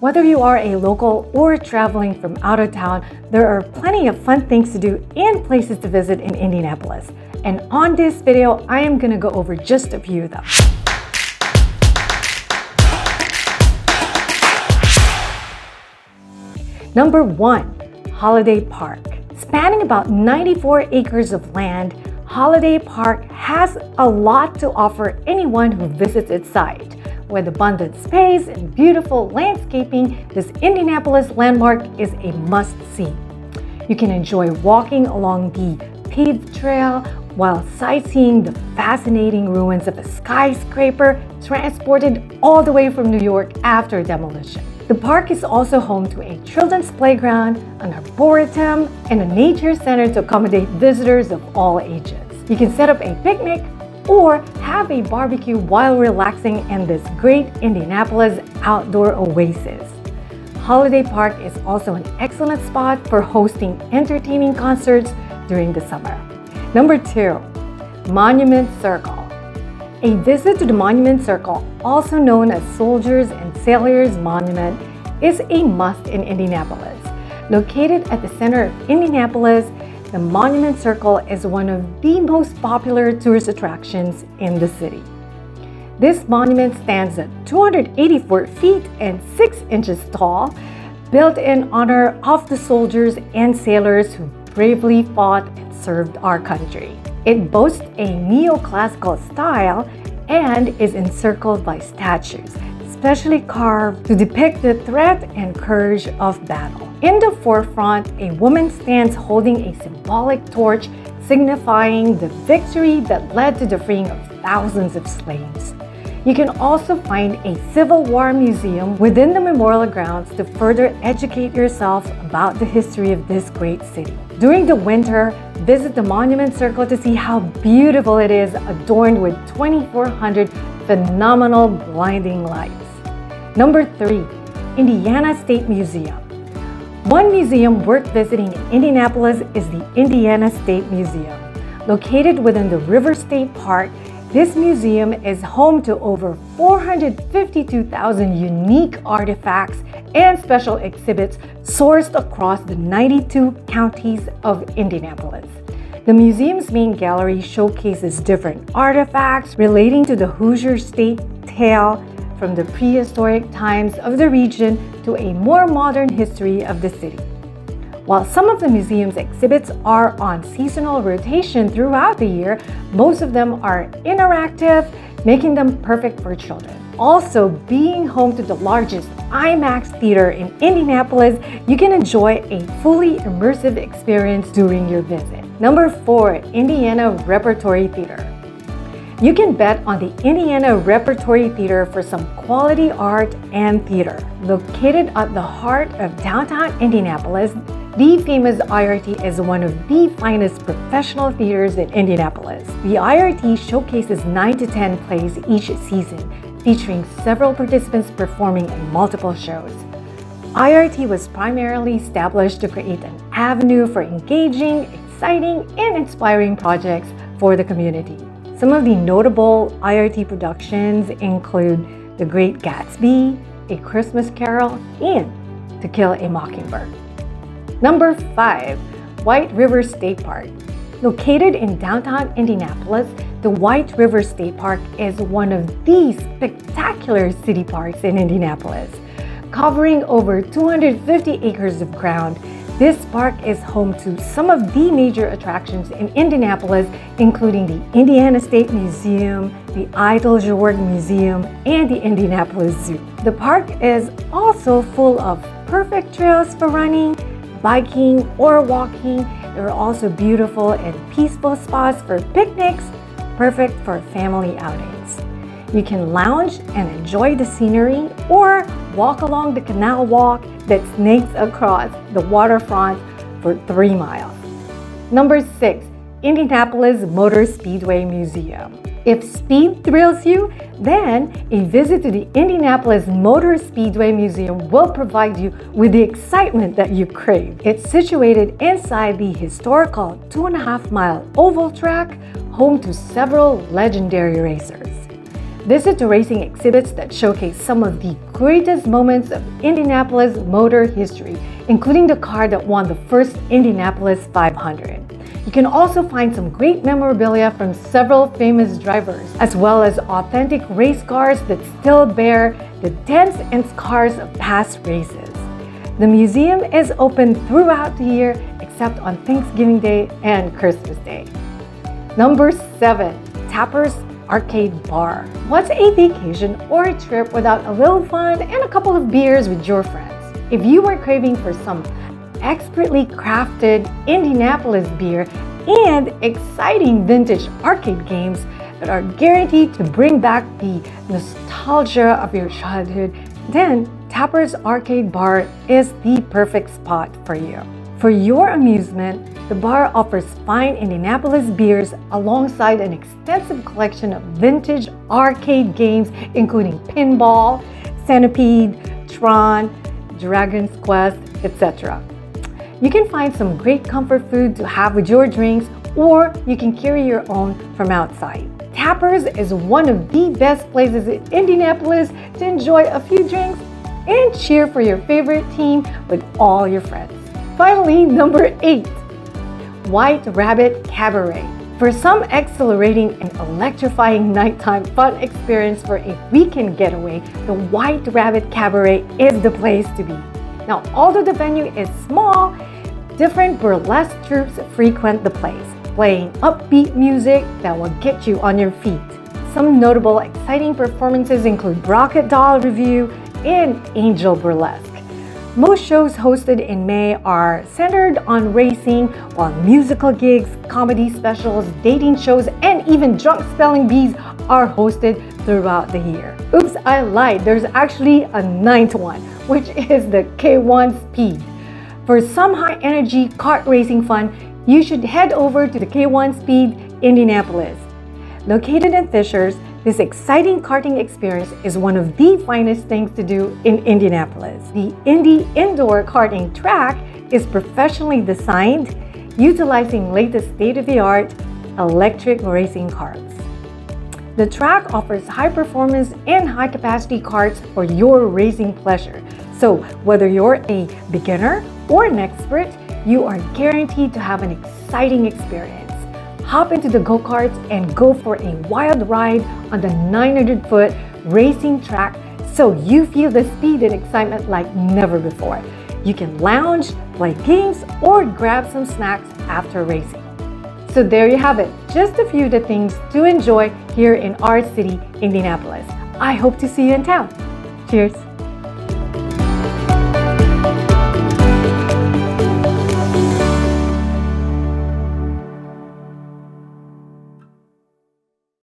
Whether you are a local or traveling from out of town, there are plenty of fun things to do and places to visit in Indianapolis. And on this video, I am gonna go over just a few of them. Number 1, Holiday Park. Spanning about 94 acres of land, Holiday Park has a lot to offer anyone who visits its site. With abundant space and beautiful landscaping, this Indianapolis landmark is a must-see. You can enjoy walking along the paved trail while sightseeing the fascinating ruins of a skyscraper transported all the way from New York after demolition. The park is also home to a children's playground, an arboretum, and a nature center to accommodate visitors of all ages. You can set up a picnic or have a barbecue while relaxing in this great Indianapolis outdoor oasis. Holiday Park is also an excellent spot for hosting entertaining concerts during the summer. Number 2, Monument Circle. A visit to the Monument Circle, also known as Soldiers and Sailors Monument, is a must in Indianapolis. Located at the center of Indianapolis, the Monument Circle is one of the most popular tourist attractions in the city. This monument stands at 284 feet and 6 inches tall, built in honor of the soldiers and sailors who bravely fought and served our country. It boasts a neoclassical style and is encircled by statues, specially carved to depict the threat and courage of battle. In the forefront, a woman stands holding a symbolic torch signifying the victory that led to the freeing of thousands of slaves. You can also find a Civil War museum within the memorial grounds to further educate yourself about the history of this great city. During the winter, visit the Monument Circle to see how beautiful it is, adorned with 2,400 phenomenal blinding lights. Number 3, Indiana State Museum. One museum worth visiting in Indianapolis is the Indiana State Museum. Located within the River State Park, this museum is home to over 452,000 unique artifacts and special exhibits sourced across the 92 counties of Indianapolis. The museum's main gallery showcases different artifacts relating to the Hoosier State tale, from the prehistoric times of the region to a more modern history of the city. While some of the museum's exhibits are on seasonal rotation throughout the year, most of them are interactive, making them perfect for children. Also, being home to the largest IMAX theater in Indianapolis, you can enjoy a fully immersive experience during your visit. Number 4, Indiana Repertory Theater. You can bet on the Indiana Repertory Theater for some quality art and theater. Located at the heart of downtown Indianapolis, the famous IRT is one of the finest professional theaters in Indianapolis. The IRT showcases 9 to 10 plays each season, featuring several participants performing in multiple shows. IRT was primarily established to create an avenue for engaging, exciting, and inspiring projects for the community. Some of the notable IRT productions include The Great Gatsby, A Christmas Carol, and To Kill a Mockingbird. Number 5, White River State Park. Located in downtown Indianapolis, the White River State Park is one of the spectacular city parks in Indianapolis. Covering over 250 acres of ground, this park is home to some of the major attractions in Indianapolis, including the Indiana State Museum, the Idlewild Museum, and the Indianapolis Zoo. The park is also full of perfect trails for running, biking, or walking. There are also beautiful and peaceful spots for picnics, perfect for family outings. You can lounge and enjoy the scenery or walk along the canal walk that snakes across the waterfront for 3 miles. Number 6, Indianapolis Motor Speedway Museum. If speed thrills you, then a visit to the Indianapolis Motor Speedway Museum will provide you with the excitement that you crave. It's situated inside the historical 2.5-mile oval track, home to several legendary racers. Visit the racing exhibits that showcase some of the greatest moments of Indianapolis motor history, including the car that won the first Indianapolis 500. You can also find some great memorabilia from several famous drivers, as well as authentic race cars that still bear the dents and scars of past races. The museum is open throughout the year except on Thanksgiving Day and Christmas Day. Number 7, Tapper's Arcade Bar. What's a vacation or a trip without a little fun and a couple of beers with your friends? If you are craving for some expertly crafted Indianapolis beer and exciting vintage arcade games that are guaranteed to bring back the nostalgia of your childhood, then Tapper's Arcade Bar is the perfect spot for you. For your amusement, the bar offers fine Indianapolis beers alongside an extensive collection of vintage arcade games including pinball, Centipede, Tron, Dragon's Quest, etc. You can find some great comfort food to have with your drinks, or you can carry your own from outside. Tapper's is one of the best places in Indianapolis to enjoy a few drinks and cheer for your favorite team with all your friends. Finally, number 8, White Rabbit Cabaret. For some exhilarating and electrifying nighttime fun experience for a weekend getaway, the White Rabbit Cabaret is the place to be. Now, although the venue is small, different burlesque troupes frequent the place, playing upbeat music that will get you on your feet. Some notable exciting performances include Rocket Doll Revue and Angel Burlesque. Most shows hosted in May are centered on racing, while musical gigs, comedy specials, dating shows, and even drunk spelling bees are hosted throughout the year. Oops, I lied. There's actually a 9th one, which is the K1 Speed. For some high-energy kart racing fun, you should head over to the K1 Speed Indianapolis. Located in Fishers, this exciting karting experience is one of the finest things to do in Indianapolis. The Indy Indoor Karting Track is professionally designed, utilizing latest state-of-the-art electric racing karts. The track offers high-performance and high-capacity karts for your racing pleasure. So whether you're a beginner or an expert, you are guaranteed to have an exciting experience. Hop into the go-karts and go for a wild ride on the 900-foot racing track so you feel the speed and excitement like never before. You can lounge, play games, or grab some snacks after racing. So there you have it, just a few of the things to enjoy here in our city, Indianapolis. I hope to see you in town. Cheers!